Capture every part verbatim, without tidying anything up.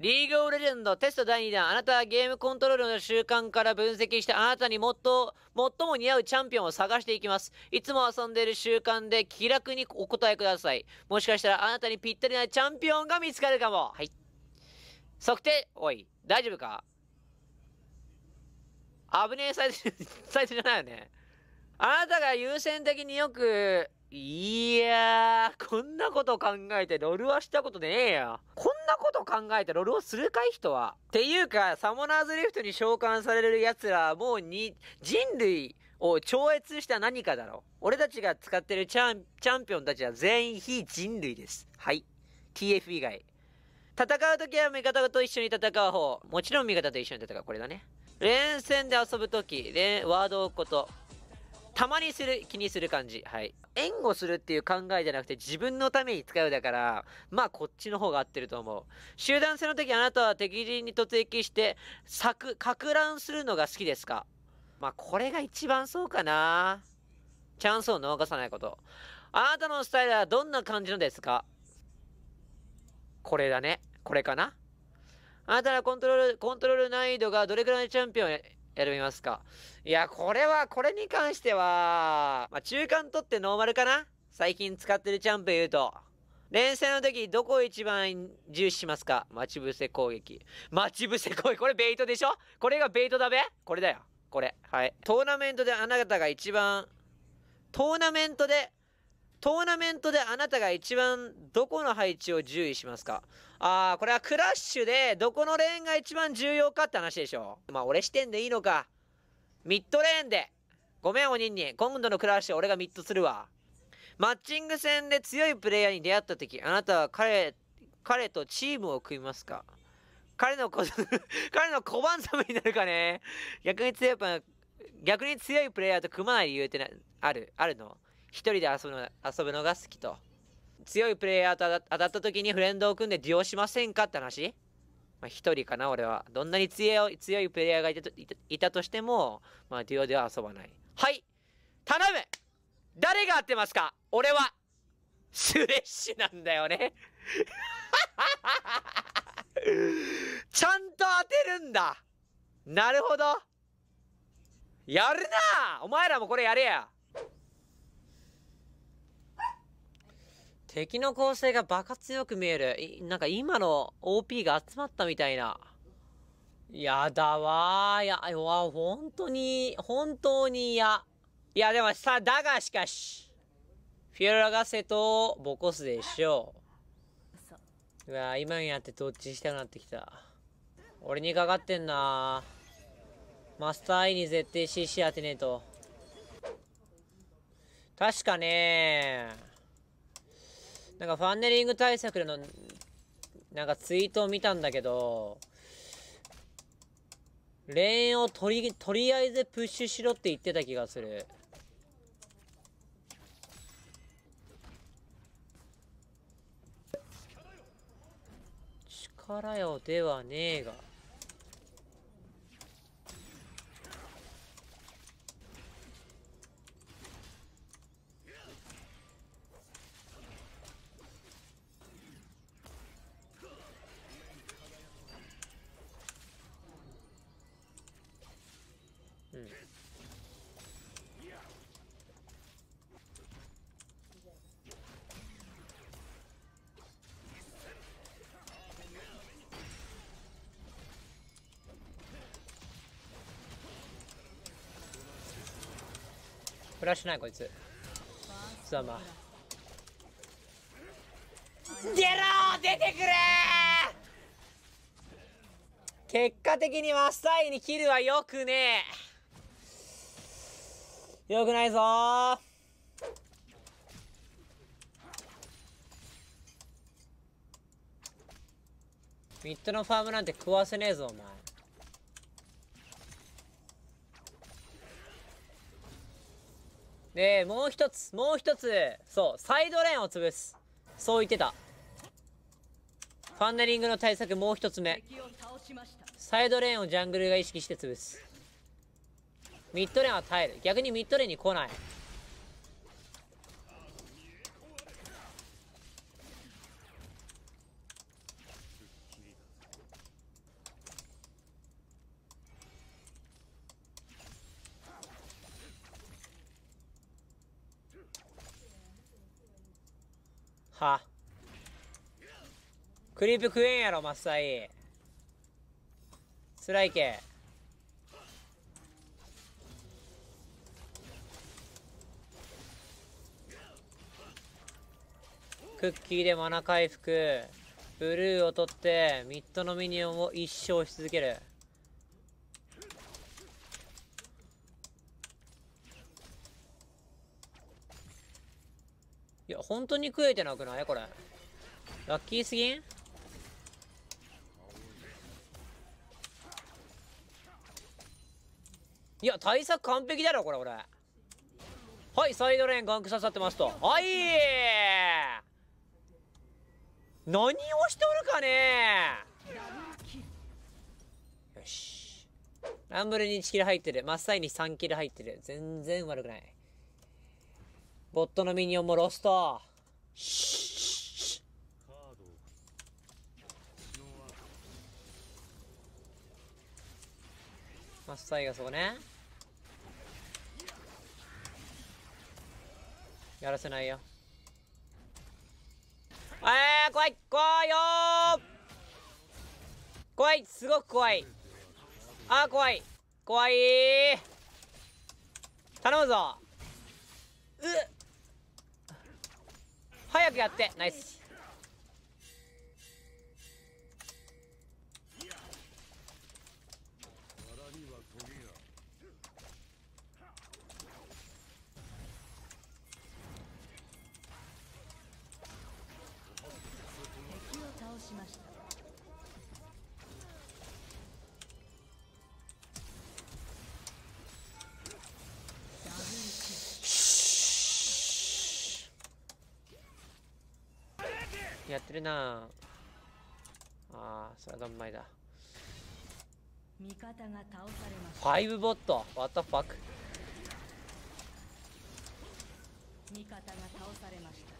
リーグオブレジェンドテストだいにだん、あなたはゲームコントロールの習慣から分析してあなたにもっと最も似合うチャンピオンを探していきます。いつも遊んでいる習慣で気楽にお答えください。もしかしたらあなたにぴったりなチャンピオンが見つかるかも。はい、測定。おい大丈夫か。危ねえサイトサイトじゃないよね。あなたが優先的によく、いやー、こんなこと考えてロールはしたことねえよ。こんなこと考えてロールをするかい人は。っていうか、サモナーズリフトに召喚される奴らはもうに人類を超越した何かだろう。俺たちが使ってるチャン、チャンピオンたちは全員非人類です。はい。ティーエフ 以外。戦うときは味方と一緒に戦う方。もちろん味方と一緒に戦う。これだね。連戦で遊ぶとき、ワードを置くこと。たまにする、気にする感じ。はい。援護するっていう考えじゃなくて自分のために使うだから、まあこっちの方が合ってると思う。集団戦の時あなたは敵陣に突撃して、さく、かく乱するのが好きですか?まあこれが一番そうかな。チャンスを逃さないこと。あなたのスタイルはどんな感じのですか?これだね。これかな?あなたのコントロール、コントロール難易度がどれくらいのチャンピオンへ選びますか。いや、これは、これに関しては、まあ、中間取ってノーマルかな。最近使ってるチャンプ言うと。連戦の時、どこを一番重視しますか。待ち伏せ攻撃。待ち伏せ攻撃。これベイトでしょ。これがベイトだべ。これだよ。これ。はい。トーナメントであなたが一番、トーナメントで、トーナメントであなたが一番どこの配置を注意しますか。あー、これはクラッシュでどこのレーンが一番重要かって話でしょ。まあ俺視点でいいのか。ミッドレーンで。ごめんおにんに。今度のクラッシュ俺がミッドするわ。マッチング戦で強いプレイヤーに出会った時、あなたは彼、彼とチームを組みますか。彼の小、彼の小判様になるかね。逆に強い、逆に強いプレイヤーと組まない理由ってな、ある、あるの。一人で遊ぶの、遊ぶのが好きと。強いプレイヤーと当たった時にフレンドを組んでデュオしませんかって話。まあ一人かな俺は。どんなに強い、強いプレイヤーがいたと、いた、いたとしても、まあデュオでは遊ばない。はい。頼む!誰が合ってますか?俺は、スレッシュなんだよね。ちゃんと当てるんだ。なるほど。やるな!お前らもこれやれや。敵の構成がバカ強く見える。なんか今の オーピー が集まったみたいな。やだわー。いや、本当に、本当に嫌。いや、でもさ、だがしかし。フィオラガセとボコスでしょう。うわー、今になってどっちしたくなってきた。俺にかかってんな。マスター アイ に絶対 シーシー 当てねえと。確かねー。なんかファンネリング対策のなんかツイートを見たんだけど、レーンをとり、とりあえずプッシュしろって言ってた気がする。力よではねえが。フラッシュないこいつ。ざま。出ろー出てくれー。結果的にマスターに切るはよくねえ。よくないぞー。ミッドのファームなんて食わせねえぞお前。で、もう一つ、もう一つ、そう、サイドレーンを潰す。そう言ってた。ファンネリングの対策もう一つ目。サイドレーンをジャングルが意識して潰す。ミッドレーンは耐える。逆にミッドレーンに来ない。はクリープ食えんやろマッサイ。辛いけ。クッキーでマナ回復。ブルーを取ってミッドのミニオンを一生し続ける。いや本当に食えてなくないこれ。ラッキーすぎん。いや対策完璧だろこれ俺。はい、サイドレーンガンク刺さってますと。はいー、何をしておるかね。よし、ランブルにいちキル入ってる、マッサイにさんキル入ってる、全然悪くない。ボットのミニオンもロスト。マッサイがそこね、やらせないよ。えー、怖い怖いよー、怖い、すごく怖い。あー怖い怖いー、頼むぞ。うっ、早くやって。ナイス。やってるなあ。ああ、それがうまいだ。味方が倒されました。ファイブボット、What the fuck。味方が倒されました。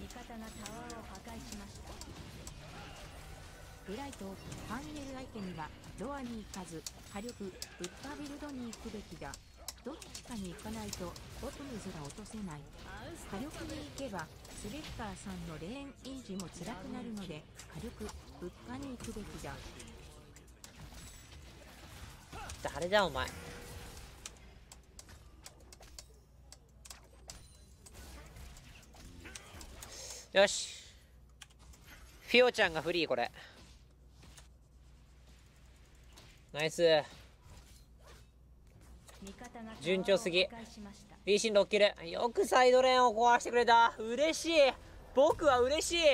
味方がタワーを破壊しました。フライト、ファンネル相手にはドアに行かず火力ウッパビルドに行くべきだ。どっちかに行かないとボトムズが落とせない。火力に行けばスレッカーさんのレーン維持も辛くなるので火力ウッパに行くべきだ。誰だお前。よし、フィオちゃんがフリー。これナイス、順調すぎ。 B シーンろっキル、よくサイドレーンを壊してくれた。嬉しい、僕は嬉しい。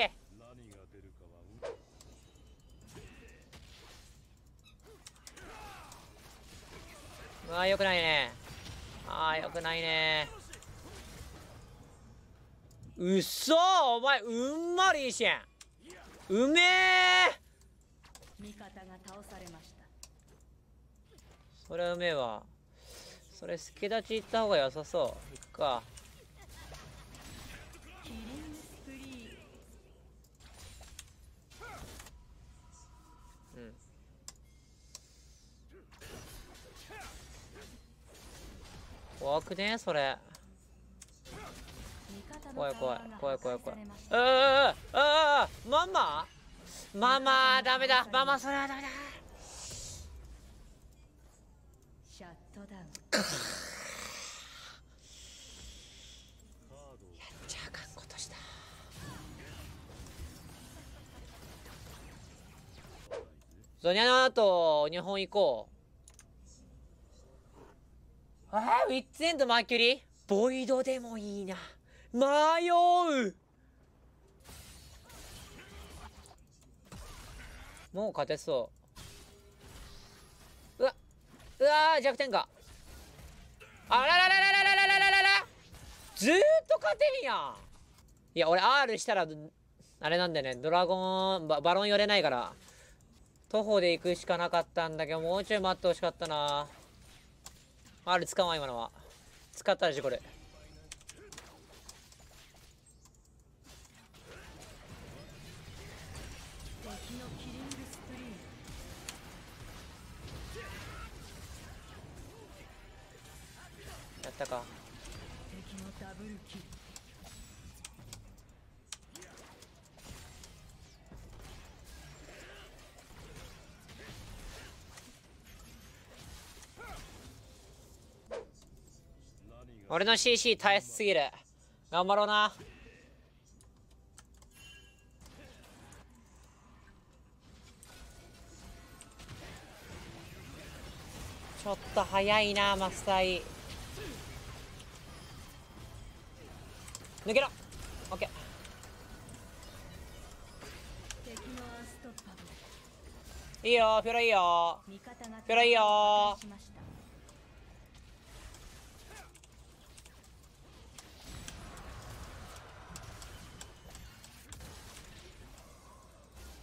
うわー、よくないね。あー、よくないね。うっそー、お前うんまりしんうめえ。味方が倒されました。それはうめえわ。それ助立ち行った方が良さそう。いくか。うん、怖くねそれ。怖い怖い怖い怖い怖い。ああああ、ママママダメだ、ママそれはダメだ。シャットダウンやっちゃあかんことした。ゾニャの後日本行こう。ああ、ウィッツエンドマーキュリーボイドでもいいな。迷う。もう勝てそう。うわうわ、弱点か。あららららららららららら、ずーっと勝てんやん。いや俺 R したらあれなんだよね、ドラゴン バ, バロン寄れないから徒歩で行くしかなかったんだけど、もうちょい待ってほしかったな。 R 使わん、今のは使ったら事故る。ったか。俺の シーシー 耐えすぎる。頑張ろうな。ちょっと早いなマスターイ。抜けろ。オッケー。いいよピョロ、いいよピョロ、いいよ。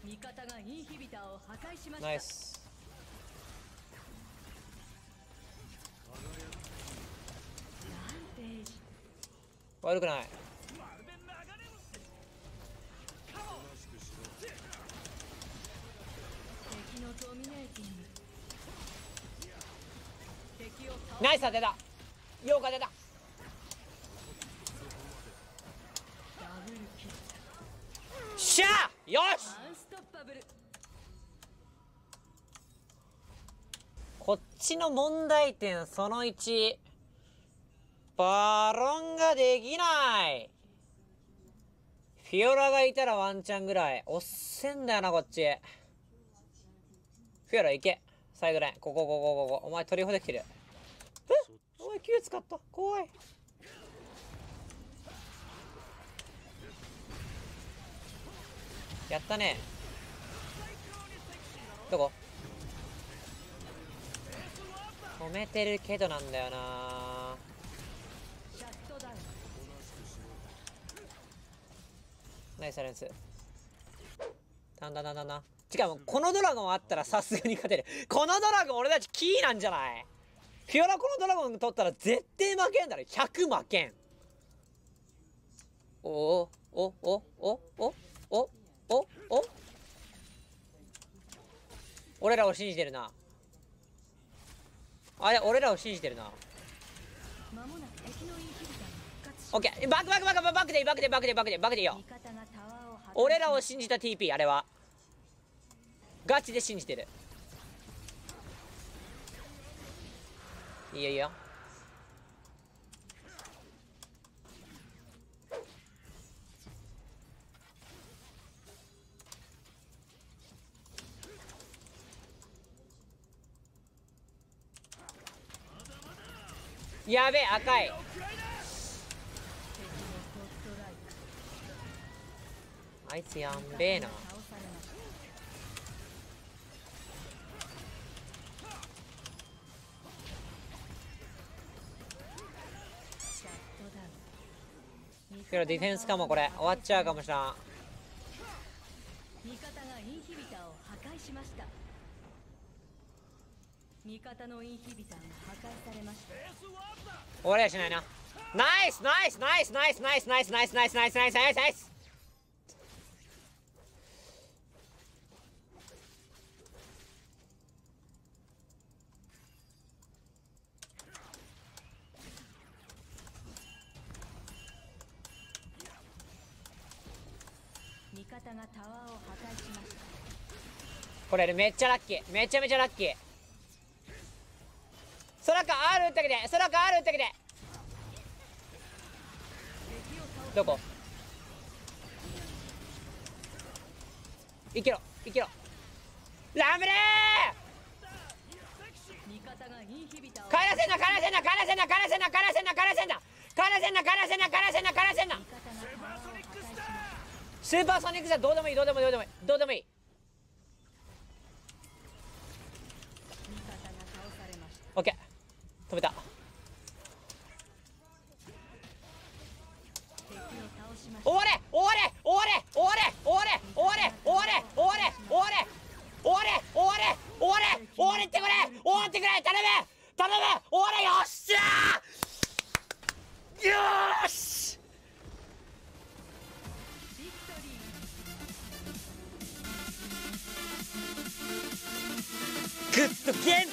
味方がインヒビターを破壊しました。ナイス。悪くない。ナイス当てた。ようか出た。しゃあよし。こっちの問題点そのいち、バロンができない。フィオラがいたらワンチャンぐらい。おっせんだよなこっち。フィオラいけ。サイドライン、ここここここ。お前鳥肌来てる。えお前 Q 使った。怖い。やったね。どこ止めてるけどなんだよな。ナイスサイレンス。だんだんだんだんだん。しかもこのドラゴンあったらさすがに勝てる。このドラゴン俺たちキーなんじゃない。フィオラこのドラゴン取ったら絶対負けんだろ。ひゃく負けん。おおおおおおおおお俺らを信じてるな。あれ俺らを信じてるな。オッケー。バックバックバックバックでいい。バックでバックでバックでバックでいいよ。俺らを信じた ティーピー。 あれはガチで信じてる。いいよいいよ。やべえ赤い。あいつやんべえな。けどディフェンスかも。これ終わっちゃうかもしれん。味方がインヒビターを破壊しました。味方のインヒビターが破壊されました。終わりはしないな。ナイスナイスナイスナイスナイスナイスナイスナイスナイスナイスナイスナイス。味方がタワーを破壊しました。これめっちゃラッキー。めちゃめちゃラッキー。空か R 打ってきて。空か R 打ってきて。どこいけろいけろ。ラムレーカラセンナカラセンナカラセンナカラセンナカラセンナカラセンナカラセンナカラセンナカラセンナカラセンナ。スーパーソニックスターどうでもいいどうでもいいどうでもいいどうでもいい。オッケー止めた。終われ終われ終われ終われ終われ終われ終われ終われ終われ終われ終われ終われってくれ終わってくれ頼む頼む終われ。よっしゃーよし。グッドゲーム。